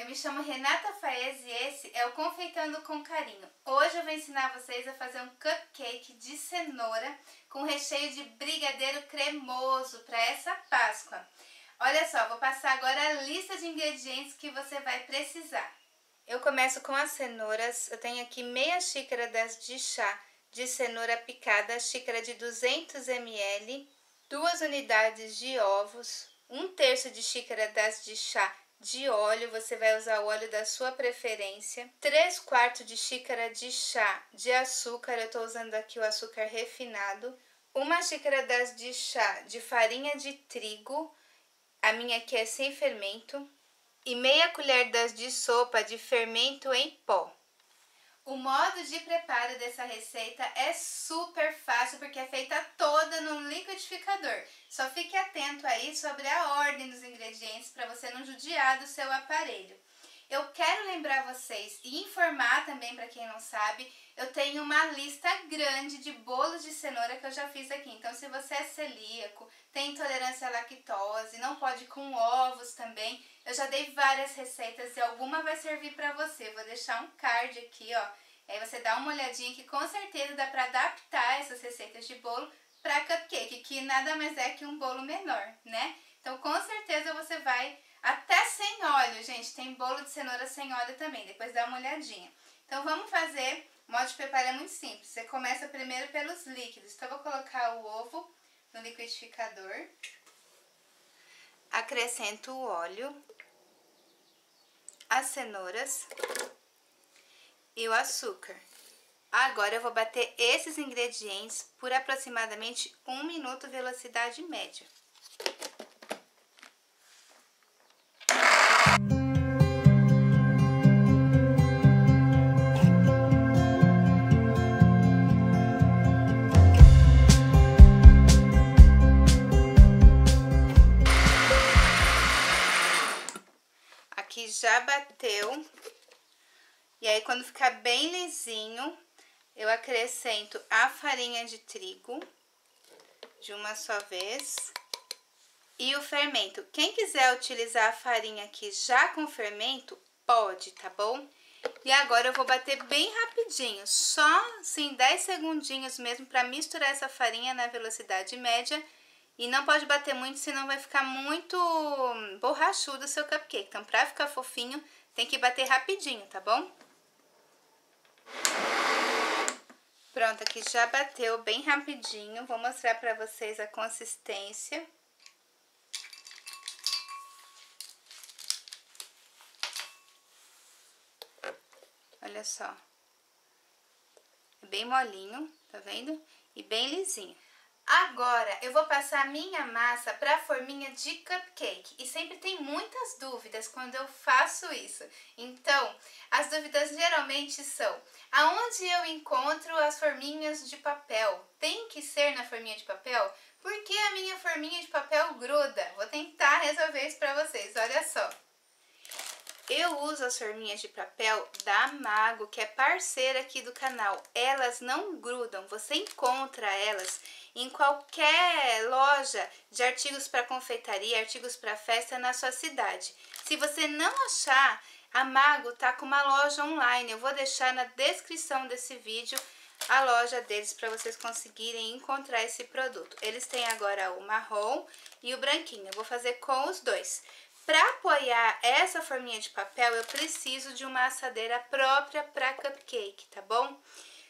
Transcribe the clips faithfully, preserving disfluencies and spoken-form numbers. eu me chamo Renata Faez e esse é o Confeitando com Carinho. Hoje eu vou ensinar vocês a fazer um cupcake de cenoura com recheio de brigadeiro cremoso para essa Páscoa. Olha só, vou passar agora a lista de ingredientes que você vai precisar. Eu começo com as cenouras. Eu tenho aqui meia xícara das de chá de cenoura picada, xícara de duzentos mililitros, duas unidades de ovos, um terço de xícara das de chá de óleo, você vai usar o óleo da sua preferência, três quartos de xícara de chá de açúcar, eu estou usando aqui o açúcar refinado, uma xícara das de chá de farinha de trigo, a minha aqui é sem fermento, e meia colher das de sopa de fermento em pó. O modo de preparo dessa receita é super fácil porque é feita toda no liquidificador. Só fique atento aí sobre a ordem dos ingredientes para você não judiar do seu aparelho. Eu quero lembrar vocês e informar também para quem não sabe, eu tenho uma lista grande de bolos de cenoura que eu já fiz aqui. Então se você é celíaco, tem intolerância à lactose, não pode com ovos também, eu já dei várias receitas e alguma vai servir para você. Vou deixar um card aqui, ó. Aí você dá uma olhadinha que com certeza dá para adaptar essas receitas de bolo para cupcake, que nada mais é que um bolo menor, né? Então com certeza você vai até sem óleo, gente, tem bolo de cenoura sem óleo também, depois dá uma olhadinha. Então vamos fazer, o modo de preparo é muito simples, você começa primeiro pelos líquidos. Então eu vou colocar o ovo no liquidificador, acrescento o óleo, as cenouras e o açúcar. Agora eu vou bater esses ingredientes por aproximadamente um minuto, velocidade média. Aqui já bateu, e aí quando ficar bem lisinho, eu acrescento a farinha de trigo de uma só vez e o fermento. Quem quiser utilizar a farinha aqui já com fermento, pode, tá bom? E agora eu vou bater bem rapidinho, só assim dez segundinhos mesmo para misturar essa farinha na velocidade média. E não pode bater muito, senão vai ficar muito borrachudo o seu cupcake. Então, pra ficar fofinho, tem que bater rapidinho, tá bom? Pronto, aqui já bateu bem rapidinho. Vou mostrar pra vocês a consistência. Olha só. É bem molinho, tá vendo? E bem lisinho. Agora, eu vou passar a minha massa para a forminha de cupcake. E sempre tem muitas dúvidas quando eu faço isso. Então, as dúvidas geralmente são: aonde eu encontro as forminhas de papel? Tem que ser na forminha de papel? Por que a minha forminha de papel gruda? Vou tentar resolver isso para vocês, olha só. Eu uso as forminhas de papel da Mago, que é parceira aqui do canal. Elas não grudam, você encontra elas em qualquer loja de artigos para confeitaria, artigos para festa na sua cidade. Se você não achar, a Mago tá com uma loja online. Eu vou deixar na descrição desse vídeo a loja deles para vocês conseguirem encontrar esse produto. Eles têm agora o marrom e o branquinho. Eu vou fazer com os dois. Para apoiar essa forminha de papel, eu preciso de uma assadeira própria para cupcake, tá bom?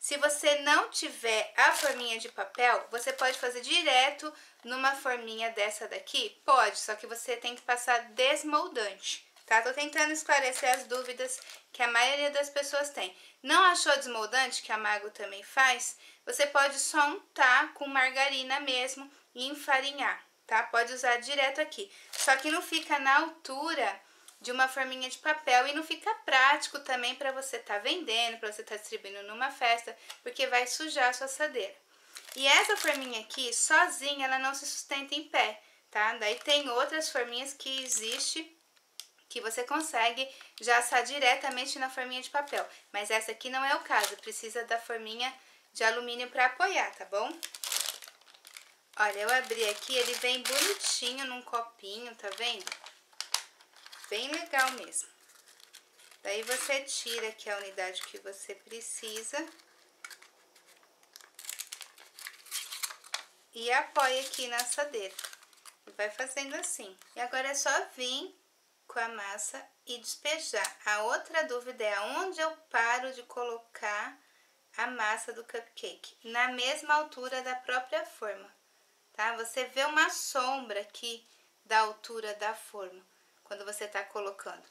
Se você não tiver a forminha de papel, você pode fazer direto numa forminha dessa daqui? Pode, só que você tem que passar desmoldante, tá? Tô tentando esclarecer as dúvidas que a maioria das pessoas tem. Não achou desmoldante, que a Mago também faz? Você pode só untar com margarina mesmo e enfarinhar. Tá? Pode usar direto aqui, só que não fica na altura de uma forminha de papel e não fica prático também para você estar tá vendendo, para você estar tá distribuindo numa festa, porque vai sujar a sua assadeira. E essa forminha aqui, sozinha, ela não se sustenta em pé, tá? Daí tem outras forminhas que existe que você consegue já assar diretamente na forminha de papel, mas essa aqui não é o caso, precisa da forminha de alumínio para apoiar, tá bom? Olha, eu abri aqui, ele vem bonitinho num copinho, tá vendo? Bem legal mesmo. Daí você tira aqui a unidade que você precisa e apoia aqui na assadeira. E vai fazendo assim. E agora é só vir com a massa e despejar. A outra dúvida é aonde eu paro de colocar a massa do cupcake, na mesma altura da própria forma, tá? Você vê uma sombra aqui da altura da forma, quando você tá colocando.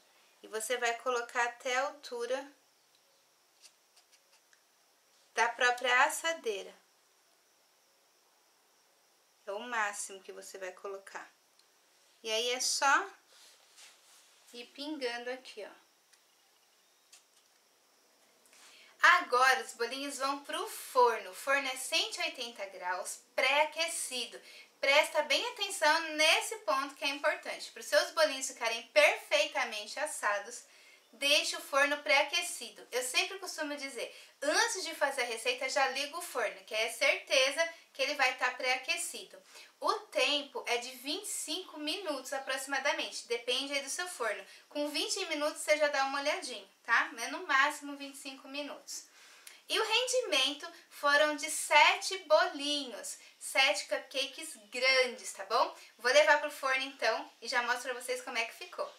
E você vai colocar até a altura da própria assadeira. É o máximo que você vai colocar. E aí é só ir pingando aqui, ó. Agora os bolinhos vão pro forno. O forno é cento e oitenta graus, pré-aquecido. Presta bem atenção nesse ponto que é importante. Para os seus bolinhos ficarem perfeitamente assados, deixe o forno pré-aquecido. Eu sempre costumo dizer, antes de fazer a receita, já liga o forno, que é certeza que ele vai estar pré-aquecido. O tempo é de vinte e cinco minutos aproximadamente, depende aí do seu forno. Com vinte minutos você já dá uma olhadinha, tá? É no máximo vinte e cinco minutos. E o rendimento foram de sete bolinhos, sete cupcakes grandes, tá bom? Vou levar pro forno então e já mostro pra vocês como é que ficou.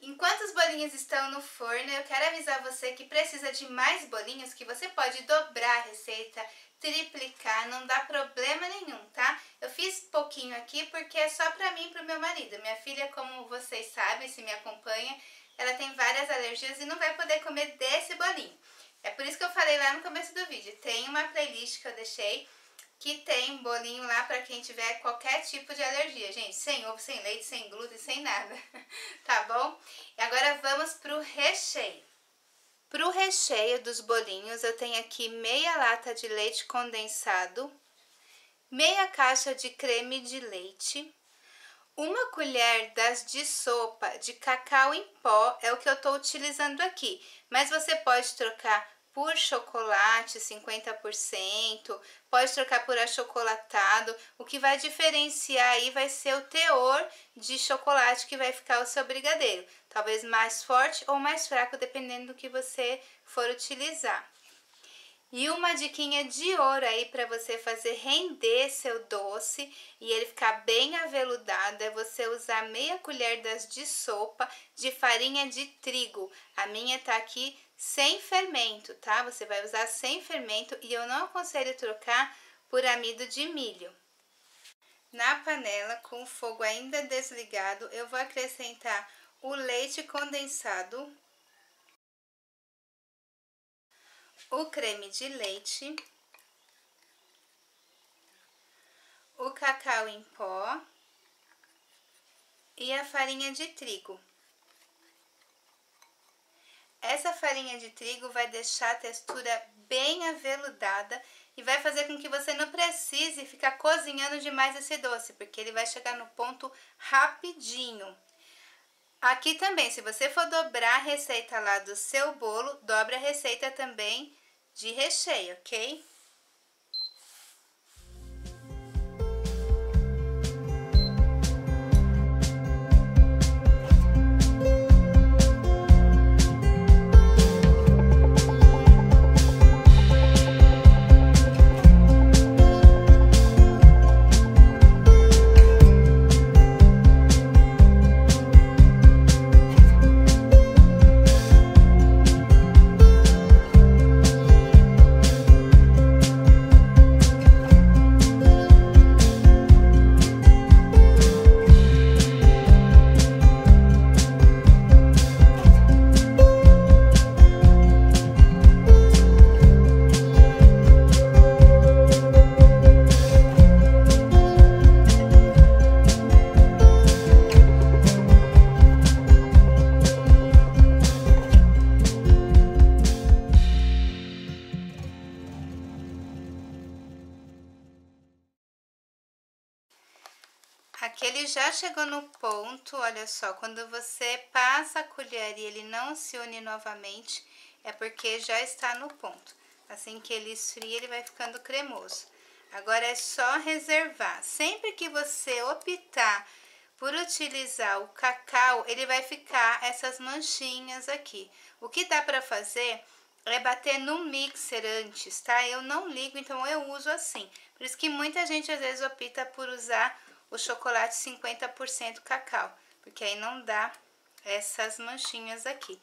Enquanto os bolinhos estão no forno, eu quero avisar você que precisa de mais bolinhos, que você pode dobrar a receita, triplicar, não dá problema nenhum, tá? Eu fiz pouquinho aqui porque é só pra mim e pro meu marido. Minha filha, como vocês sabem, se me acompanha, ela tem várias alergias e não vai poder comer desse bolinho. É por isso que eu falei lá no começo do vídeo, tem uma playlist que eu deixei, que tem bolinho lá pra quem tiver qualquer tipo de alergia, gente, sem ovo, sem leite, sem glúten, sem nada, tá bom? E agora vamos pro recheio. Pro recheio dos bolinhos eu tenho aqui meia lata de leite condensado, meia caixa de creme de leite, uma colher das de sopa de cacau em pó é o que eu tô utilizando aqui, mas você pode trocar por chocolate cinquenta por cento, pode trocar por achocolatado, o que vai diferenciar aí vai ser o teor de chocolate que vai ficar o seu brigadeiro, talvez mais forte ou mais fraco, dependendo do que você for utilizar. E uma diquinha de ouro aí para você fazer render seu doce e ele ficar bem aveludado é você usar meia colher das de sopa de farinha de trigo. A minha tá aqui sem fermento, tá? Você vai usar sem fermento e eu não aconselho trocar por amido de milho. Na panela, com o fogo ainda desligado, eu vou acrescentar o leite condensado, o creme de leite, o cacau em pó e a farinha de trigo. Essa farinha de trigo vai deixar a textura bem aveludada e vai fazer com que você não precise ficar cozinhando demais esse doce, porque ele vai chegar no ponto rapidinho. Aqui também, se você for dobrar a receita lá do seu bolo, dobra a receita também de recheio, ok? Aqui ele já chegou no ponto, olha só, quando você passa a colher e ele não se une novamente, é porque já está no ponto. Assim que ele esfria, ele vai ficando cremoso. Agora é só reservar. Sempre que você optar Por utilizar o cacau, ele vai ficar essas manchinhas aqui. O que dá pra fazer é bater no mixer antes, tá? Eu não ligo, então eu uso assim. Por isso que muita gente às vezes opta por usar o chocolate cinquenta por cento cacau, porque aí não dá essas manchinhas aqui.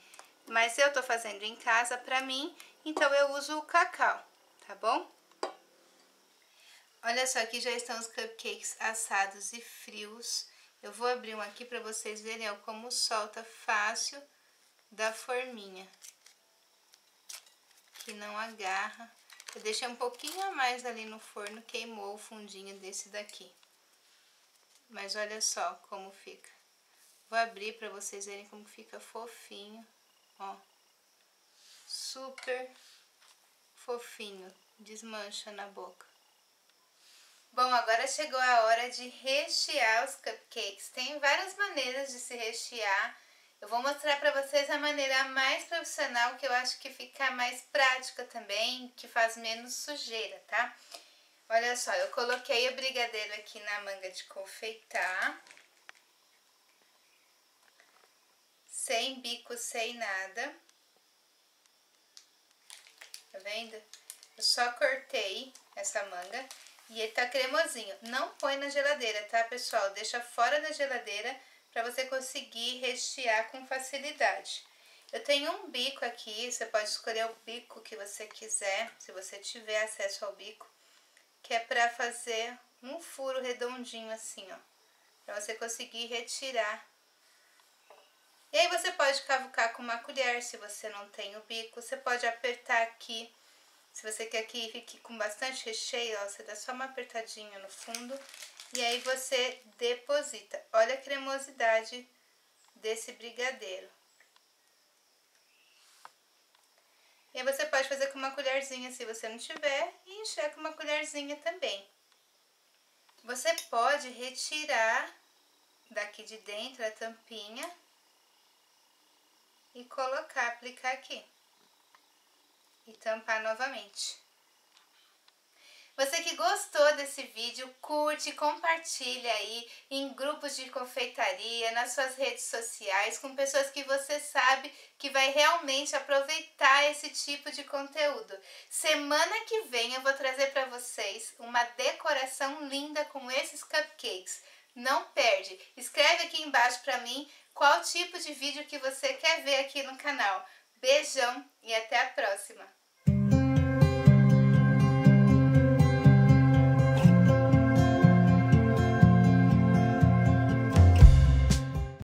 Mas eu tô fazendo em casa pra mim, então eu uso o cacau, tá bom? Olha só, aqui já estão os cupcakes assados e frios. Eu vou abrir um aqui pra vocês verem ó, como solta fácil da forminha. Que não agarra. Eu deixei um pouquinho a mais ali no forno, queimou o fundinho desse daqui. Mas olha só como fica. Vou abrir pra vocês verem como fica fofinho, ó. Super fofinho, desmancha na boca. Bom, agora chegou a hora de rechear os cupcakes. Tem várias maneiras de se rechear. Eu vou mostrar pra vocês a maneira mais profissional, que eu acho que fica mais prática também, que faz menos sujeira, tá? Olha só, eu coloquei o brigadeiro aqui na manga de confeitar. Sem bico, sem nada. Tá vendo? Eu só cortei essa manga. E ele tá cremosinho. Não põe na geladeira, tá, pessoal? Deixa fora da geladeira pra você conseguir rechear com facilidade. Eu tenho um bico aqui, você pode escolher o bico que você quiser, se você tiver acesso ao bico, que é pra fazer um furo redondinho assim, ó, pra você conseguir retirar. E aí você pode cavucar com uma colher, se você não tem o bico, você pode apertar aqui. Se você quer que fique com bastante recheio, ó, você dá só uma apertadinha no fundo e aí você deposita. Olha a cremosidade desse brigadeiro. E aí você pode fazer com uma colherzinha se você não tiver e encher com uma colherzinha também. Você pode retirar daqui de dentro a tampinha e colocar, aplicar aqui. E tampar novamente. Você que gostou desse vídeo, curte, compartilha aí em grupos de confeitaria, nas suas redes sociais, com pessoas que você sabe que vai realmente aproveitar esse tipo de conteúdo. Semana que vem eu vou trazer para vocês uma decoração linda com esses cupcakes. Não perde! Escreve aqui embaixo para mim qual tipo de vídeo que você quer ver aqui no canal. Beijão e até a próxima!